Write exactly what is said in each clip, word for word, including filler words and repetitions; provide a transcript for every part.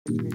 Again,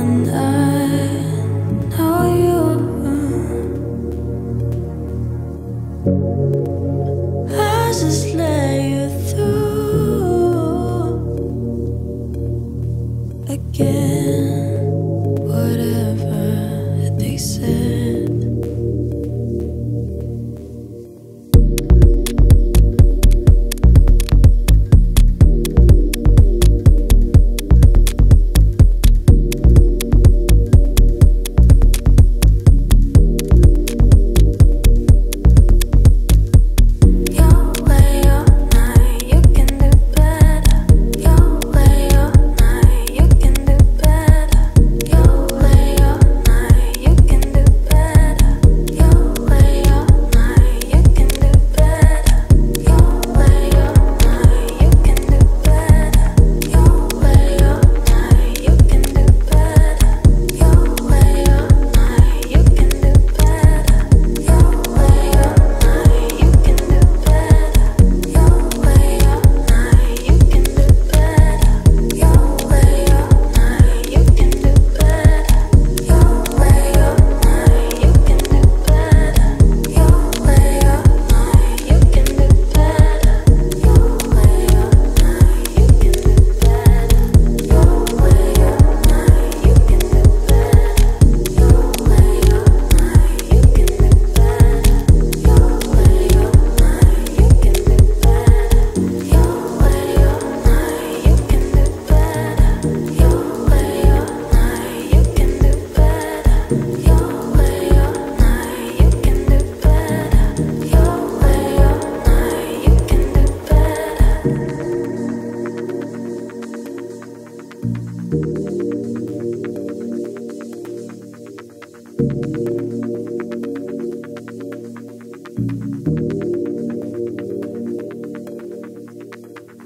and I know you. I just let